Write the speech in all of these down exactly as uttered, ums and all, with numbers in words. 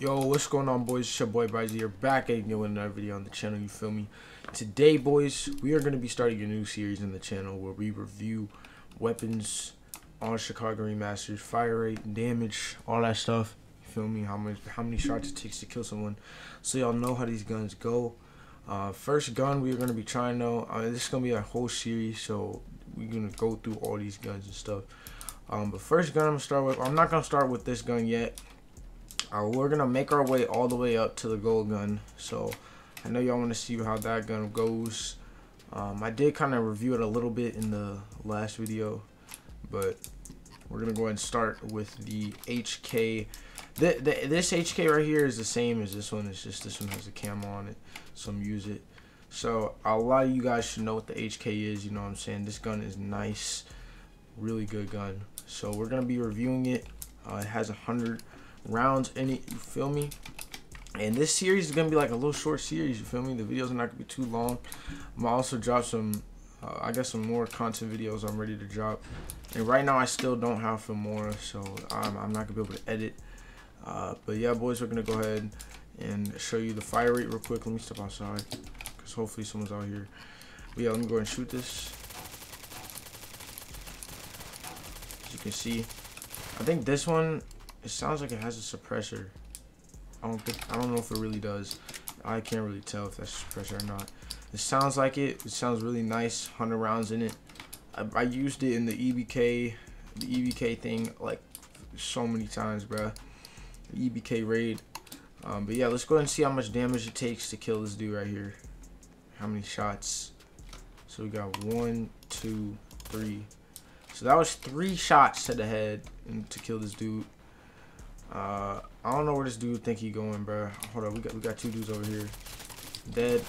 Yo, what's going on, boys? It's your boy Bryzy. You're back again with another video on the channel, you feel me? Today, boys, we are going to be starting a new series in the channel where we review weapons on Chicago Remastered, fire rate, damage, all that stuff, you feel me? How much, how many shots it takes to kill someone, so y'all know how these guns go. Uh, first gun we're going to be trying though, uh, this is going to be a whole series, so we're going to go through all these guns and stuff. Um, but first gun I'm going to start with, I'm not going to start with this gun yet. Uh, we're gonna make our way all the way up to the gold gun, so I know y'all want to see how that gun goes. um, I did kind of review it a little bit in the last video, but we're gonna go ahead and start with the H K. the, the, this H K right here is the same as this one, it's just this one has a camo on it, some use it. So a lot of you guys should know what the H K is, you know what I'm saying? This gun is nice, really good gun, so we're gonna be reviewing it. Uh, it has a hundred rounds in it, you feel me? And this series is gonna be like a little short series, you feel me? The videos are not gonna be too long. I'm gonna also drop some uh, I got some more content videos I'm ready to drop, and right now I still don't have for more, so I'm, I'm not gonna be able to edit. Uh, but yeah, boys, we're gonna go ahead and show you the fire rate real quick. Let me step outside because hopefully someone's out here. But yeah, let me go ahead and shoot this. As you can see, I think this one, it sounds like it has a suppressor. I don't think, I don't know if it really does. I can't really tell if that's suppressor or not. It sounds like it. It sounds really nice. one hundred rounds in it. I, I used it in the E B K, the E B K thing like so many times, bruh. The E B K raid. Um, but yeah, let's go ahead and see how much damage it takes to kill this dude right here. How many shots? So we got one, two, three. So that was three shots to the head and to kill this dude. Uh, I don't know where this dude think he going, bro. Hold on, we got we got two dudes over here, dead.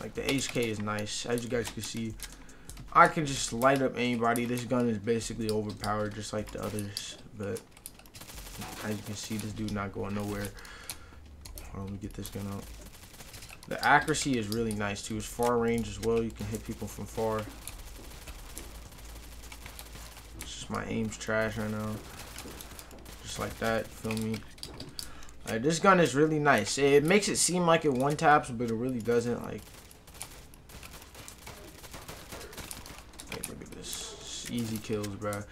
Like the H K is nice, as you guys can see. I can just light up anybody. This gun is basically overpowered, just like the others. But as you can see, this dude not going nowhere. Hold on, let me get this gun out. The accuracy is really nice too. It's far range as well. You can hit people from far. It's just my aim's trash right now. Like that, feel me? Like, this gun is really nice. It makes it seem like it one taps, but it really doesn't. Like, like look at this, it's easy kills, bro.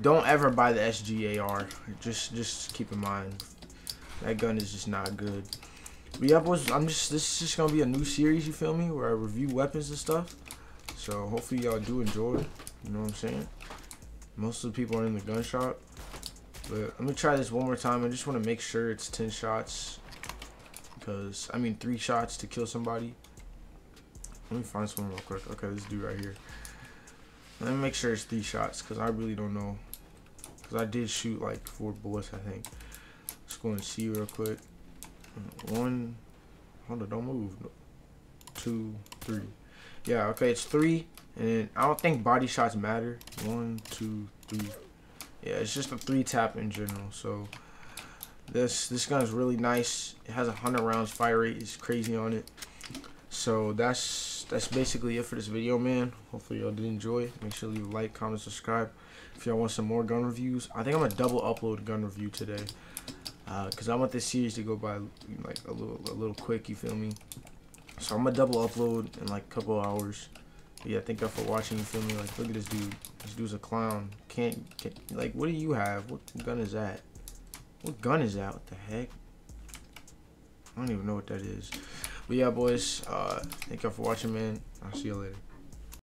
Don't ever buy the S G A R. Just, just keep in mind that gun is just not good. But yeah, boys, I'm just this is just gonna be a new series, you feel me? Where I review weapons and stuff. So hopefully y'all do enjoy. You know what I'm saying? Most of the people are in the gun shop. But let me try this one more time. I just want to make sure it's ten shots, because I mean three shots to kill somebody. Let me find someone real quick. Okay, this dude right here. Let me make sure it's three shots, because I really don't know, because I did shoot like four bullets, I think. Let's go and see real quick. One. Hold on, don't move. Two, three. Yeah, okay, it's three, and I don't think body shots matter. One, two, three. Yeah, it's just a three tap in general. So this this gun is really nice. It has a hundred rounds fire rate. It's crazy on it. So that's that's basically it for this video, man. Hopefully y'all did enjoy. Make sure you like, comment, subscribe. If y'all want some more gun reviews, I think I'm gonna double upload gun review today, uh, cause I want this series to go by like a little a little quick. You feel me? So I'm gonna double upload in like a couple hours. But yeah, thank y'all for watching, you feel me? Like, look at this dude. This dude's a clown. Can't, can't, like, what do you have? What gun is that? What gun is that? What the heck? I don't even know what that is. But yeah, boys, uh, thank y'all for watching, man. I'll see you later.